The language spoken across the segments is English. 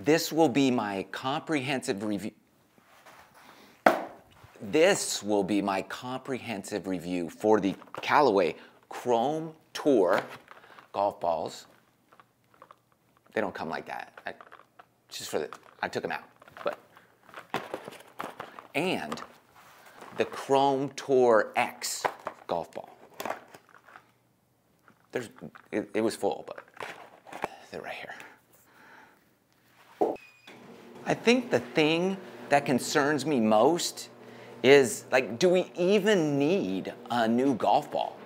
This will be my comprehensive review. This will be my comprehensive review for the Callaway Chrome Tour golf balls. They don't come like that. I took them out. And the Chrome TourX golf ball. It was full, but they're right here. I think the thing that concerns me most is, like, do we even need a new golf ball?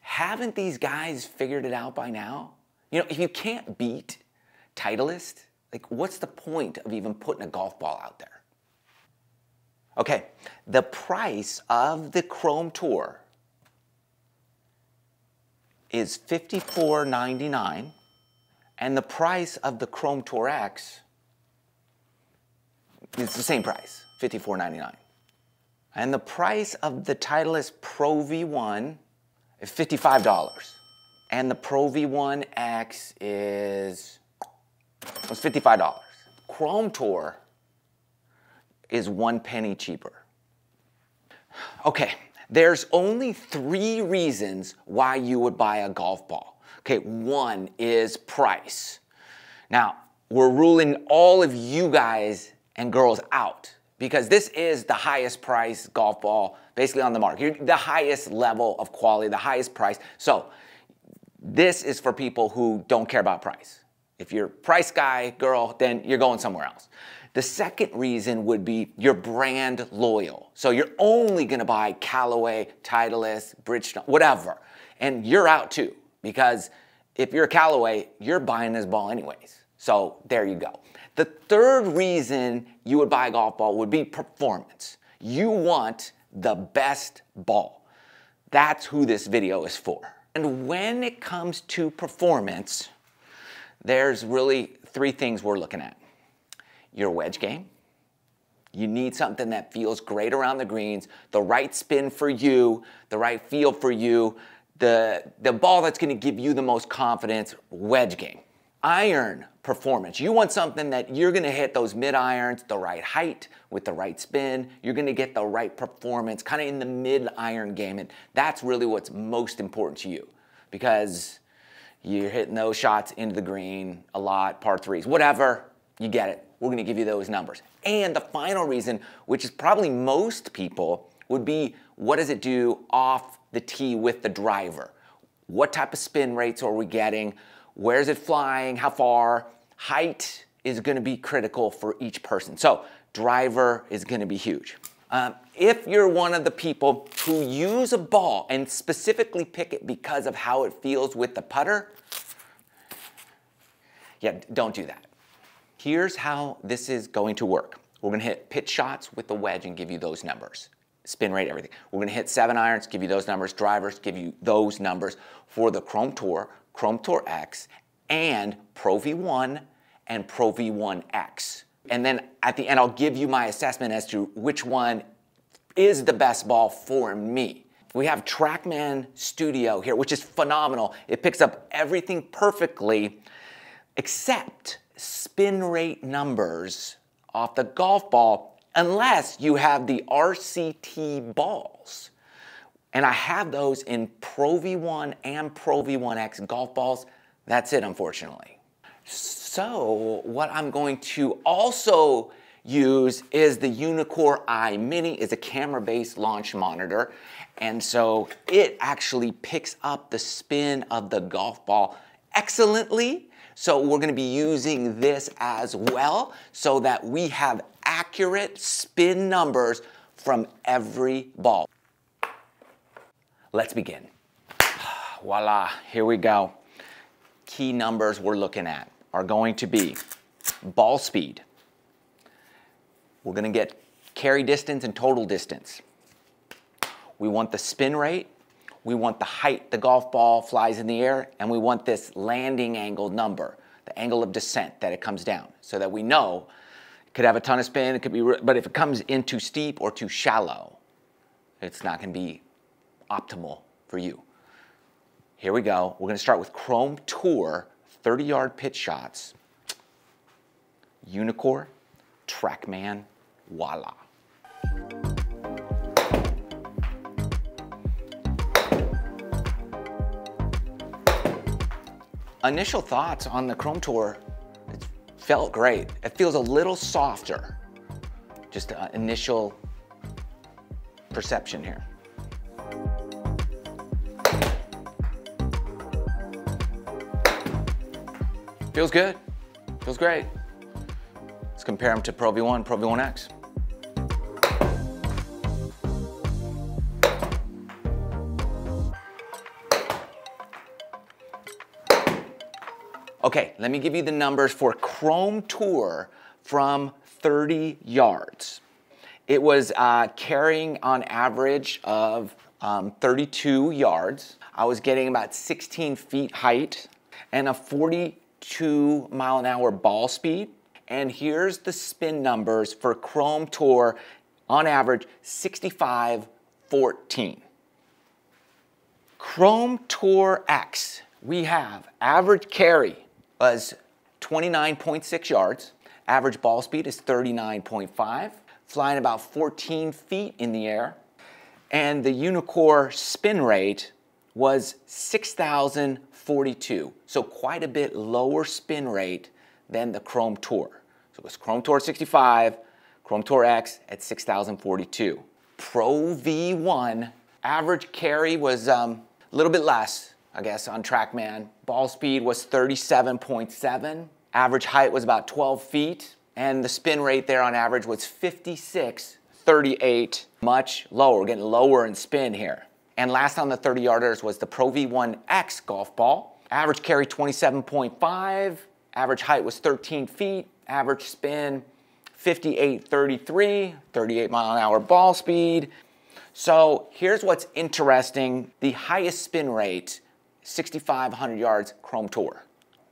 Haven't these guys figured it out by now? You know, if you can't beat Titleist, like, what's the point of even putting a golf ball out there? Okay, the price of the Chrome Tour is $54.99, and the price of the Chrome TourX is the same price, $54.99. And the price of the Titleist Pro V1 is $55, and the Pro V1X was $55. Chrome Tour is 1 penny cheaper. Okay, there's only 3 reasons why you would buy a golf ball. Okay, 1 is price. Now, we're ruling all of you guys and girls out because this is the highest price golf ball basically on the market. The highest level of quality, the highest price. So this is for people who don't care about price. If you're a price guy, girl, then you're going somewhere else. The second reason would be you're brand loyal. So you're only gonna buy Callaway, Titleist, Bridgestone, whatever. And you're out too, because if you're a Callaway, you're buying this ball anyways. So there you go. The third reason you would buy a golf ball would be performance. You want the best ball. That's who this video is for. And when it comes to performance, there's really 3 things we're looking at. Your wedge game. You need something that feels great around the greens, the right spin for you, the right feel for you, the ball that's gonna give you the most confidence, wedge game. Iron performance. You want something that you're gonna hit those mid-irons the right height with the right spin. You're gonna get the right performance, kind of in the mid-iron game, and that's really what's most important to you because you're hitting those shots into the green a lot, par 3s, whatever, you get it. We're gonna give you those numbers. And the final reason, which is probably most people, would be what does it do off the tee with the driver? What type of spin rates are we getting? Where's it flying? How far? Height is gonna be critical for each person. So driver is gonna be huge. If you're one of the people who use a ball and specifically pick it because of how it feels with the putter, yeah, don't do that. Here's how this is going to work. We're gonna hit pitch shots with the wedge and give you those numbers. Spin rate, everything. We're gonna hit 7 irons, give you those numbers. Drivers, give you those numbers for the Chrome Tour, Chrome TourX, and Pro V1 and Pro V1X. And then at the end, I'll give you my assessment as to which one is the best ball for me. We have Trackman Studio here, which is phenomenal. It picks up everything perfectly except spin rate numbers off the golf ball unless you have the RCT balls. And I have those in Pro V1 and Pro V1X golf balls. That's it, unfortunately. So what I'm going to also use is the Uneekor EYE Mini. It's a camera-based launch monitor. And so it actually picks up the spin of the golf ball excellently. So we're gonna be using this as well so that we have accurate spin numbers from every ball. Let's begin. Voila, here we go. Key numbers we're looking at are going to be ball speed. We're gonna get carry distance and total distance. We want the spin rate. We want the height the golf ball flies in the air, and we want this landing angle number, the angle of descent that it comes down, so that we know it could have a ton of spin, it could be, but if it comes in too steep or too shallow, it's not gonna be optimal for you. Here we go. We're gonna start with Chrome Tour 30-yard pitch shots. Uneekor, Trackman, voila. Initial thoughts on the Chrome Tour, it felt great. It feels a little softer. Just initial perception here. Feels good, feels great. Let's compare them to Pro V1, Pro V1X. Okay, let me give you the numbers for Chrome Tour from 30 yards. It was carrying on average of 32 yards. I was getting about 16 feet height and a 42 mph ball speed. And here's the spin numbers for Chrome Tour on average 65-14. Chrome TourX, we have average carry was 29.6 yards. Average ball speed is 39.5, flying about 14 feet in the air. And the Uneekor spin rate was 6,042. So quite a bit lower spin rate than the Chrome Tour. So it was Chrome Tour 65, Chrome TourX at 6,042. Pro V1, average carry was a little bit less, I guess, on Trackman. Ball speed was 37.7. Average height was about 12 feet, and the spin rate there on average was 56.38, much lower. We're getting lower in spin here. And last on the 30-yarders was the Pro V1X golf ball. Average carry 27.5, average height was 13 feet, average spin 58.33, 38 mph ball speed. So here's what's interesting. The highest spin rate, 6,500 yards, Chrome Tour.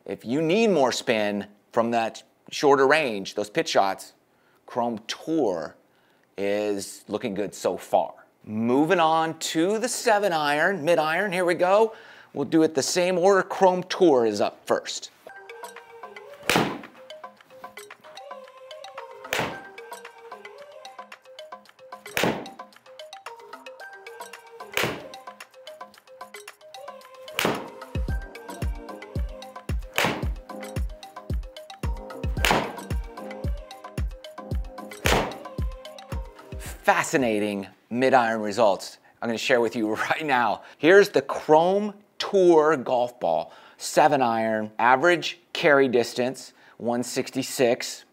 If you need more spin from that shorter range, those pitch shots, Chrome Tour is looking good so far. Moving on to the 7-iron, mid-iron, here we go. We'll do it the same order. Chrome Tour is up first. Fascinating mid-iron results I'm going to share with you right now. Here's the Chrome Tour golf ball, 7-iron, average carry distance 166.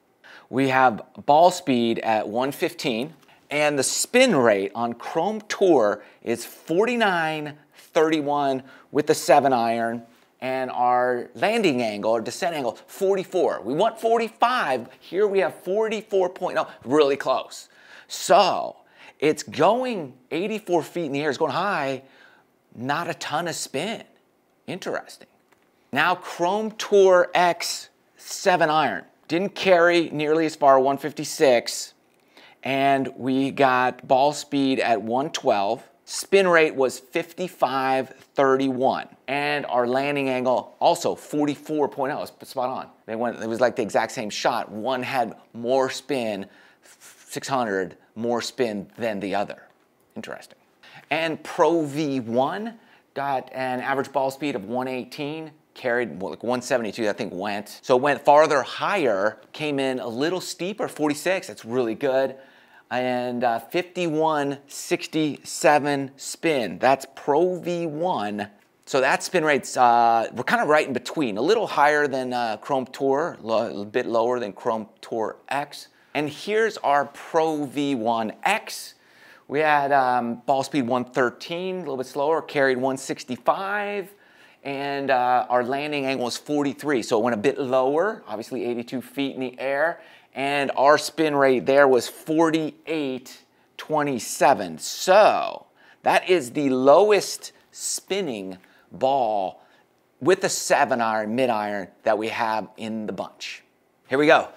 We have ball speed at 115, and the spin rate on Chrome Tour is 49.31 with the 7-iron, and our landing angle or descent angle 44. We want 45. Here we have 44.0, really close. So it's going 84 feet in the air, it's going high, not a ton of spin. Interesting. Now Chrome TourX 7-iron. Didn't carry nearly as far, 156. And we got ball speed at 112. Spin rate was 55.31. And our landing angle also 44.0, spot on. They went, it was like the exact same shot. One had more spin, 600 more spin than the other. Interesting. And Pro V1 got an average ball speed of 118, carried well, like 172, I think went. So it went farther higher, came in a little steeper, 46, that's really good. And 51.67 spin, that's Pro V1. So that spin rate's, we're kind of right in between, a little higher than Chrome Tour, a bit lower than Chrome TourX. And here's our Pro V1X. We had ball speed 113, a little bit slower, carried 165, and our landing angle was 43, so it went a bit lower, obviously 82 feet in the air, and our spin rate there was 48.27. So that is the lowest spinning ball with a 7-iron, mid-iron, that we have in the bunch. Here we go,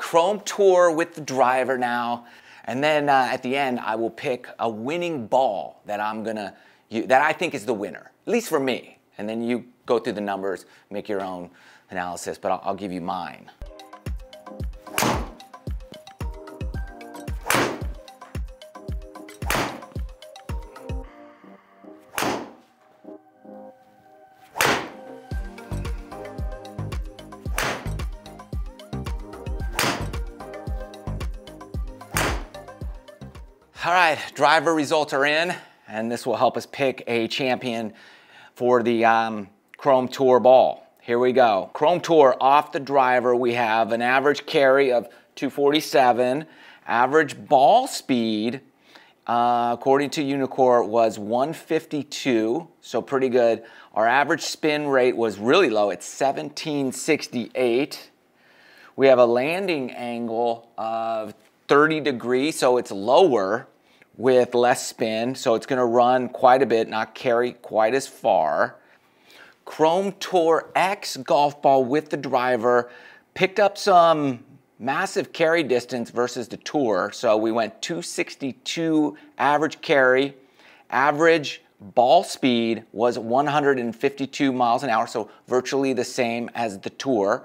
Chrome Tour with the driver now, and then at the end I will pick a winning ball that I'm gonna use, that I think is the winner, at least for me. And then you go through the numbers, make your own analysis, but I'll give you mine. All right, driver results are in, and this will help us pick a champion for the Chrome Tour ball. Here we go. Chrome Tour off the driver, we have an average carry of 247, average ball speed, according to Uneekor, was 152, so pretty good. Our average spin rate was really low. It's 1768. We have a landing angle of 30 degrees, so it's lower with less spin, so it's going to run quite a bit, not carry quite as far. Chrome TourX golf ball with the driver picked up some massive carry distance versus the Tour. So we went 262 average carry. Average ball speed was 152 miles an hour, so virtually the same as the Tour.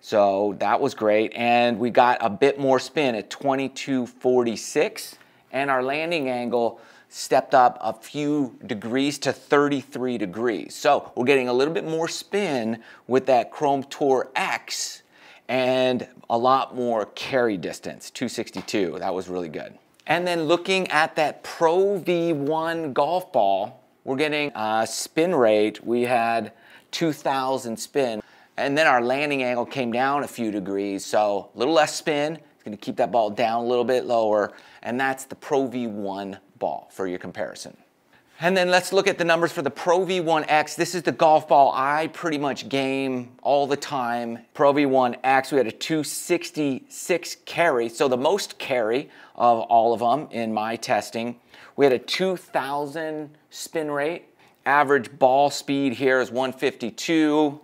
So that was great. And we got a bit more spin at 2246. And our landing angle stepped up a few degrees to 33 degrees. So we're getting a little bit more spin with that Chrome TourX, and a lot more carry distance, 262, that was really good. And then looking at that Pro V1 golf ball, we're getting a spin rate, we had 2000 spin. And then our landing angle came down a few degrees, so a little less spin, it's gonna keep that ball down a little bit lower, and that's the Pro V1 ball for your comparison. And then let's look at the numbers for the Pro V1X. This is the golf ball I pretty much game all the time. Pro V1X, we had a 266 carry, so the most carry of all of them in my testing. We had a 2000 spin rate. Average ball speed here is 152.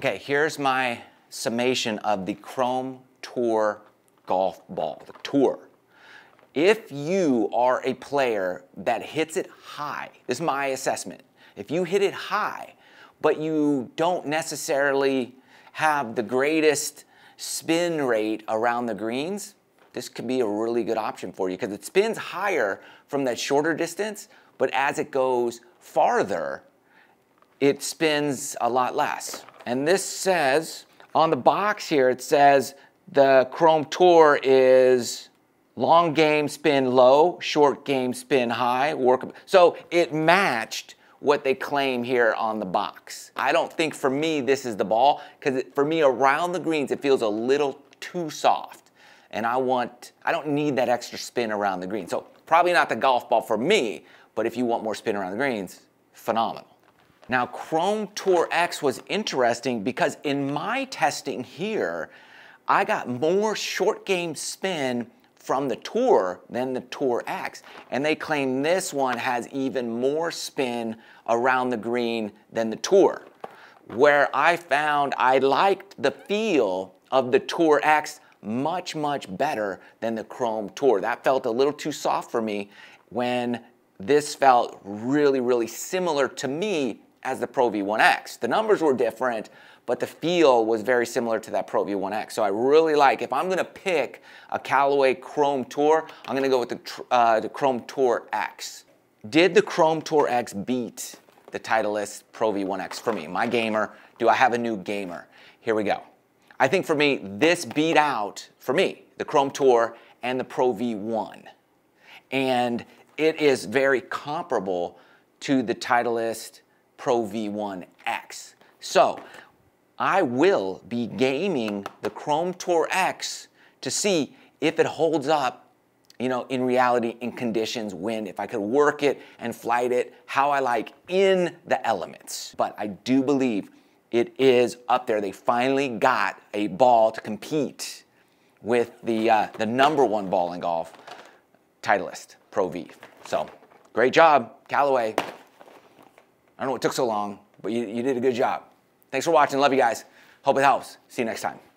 Okay, here's my summation of the Chrome Tour golf ball, the Tour. If you are a player that hits it high, this is my assessment, if you hit it high, but you don't necessarily have the greatest spin rate around the greens, this could be a really good option for you because it spins higher from that shorter distance, but as it goes farther, it spins a lot less. And this says, on the box here, it says the Chrome Tour is long game spin low, short game spin high. So it matched what they claim here on the box. I don't think for me this is the ball, because for me around the greens it feels a little too soft. And I don't need that extra spin around the green. So probably not the golf ball for me, but if you want more spin around the greens, phenomenal. Now Chrome TourX was interesting because in my testing here, I got more short game spin from the Tour than the TourX, and they claim this one has even more spin around the green than the Tour. Where I found I liked the feel of the TourX much, much better than the Chrome Tour. That felt a little too soft for me when this felt really, really similar to me as the Pro V1X. The numbers were different, but the feel was very similar to that Pro V1X. So I really like, if I'm gonna pick a Callaway Chrome Tour, I'm gonna go with the Chrome TourX. Did the Chrome TourX beat the Titleist Pro V1X for me? My gamer, do I have a new gamer? Here we go. I think for me, this beat out, for me, the Chrome Tour and the Pro V1. And it is very comparable to the Titleist Pro V1X. So, I will be gaming the Chrome TourX to see if it holds up, you know, in reality, in conditions, when, if I could work it and flight it how I like in the elements. But I do believe it is up there. They finally got a ball to compete with the number one ball in golf, Titleist Pro V. So, great job, Callaway. I don't know what took so long, but you did a good job. Thanks for watching. Love you guys. Hope it helps. See you next time.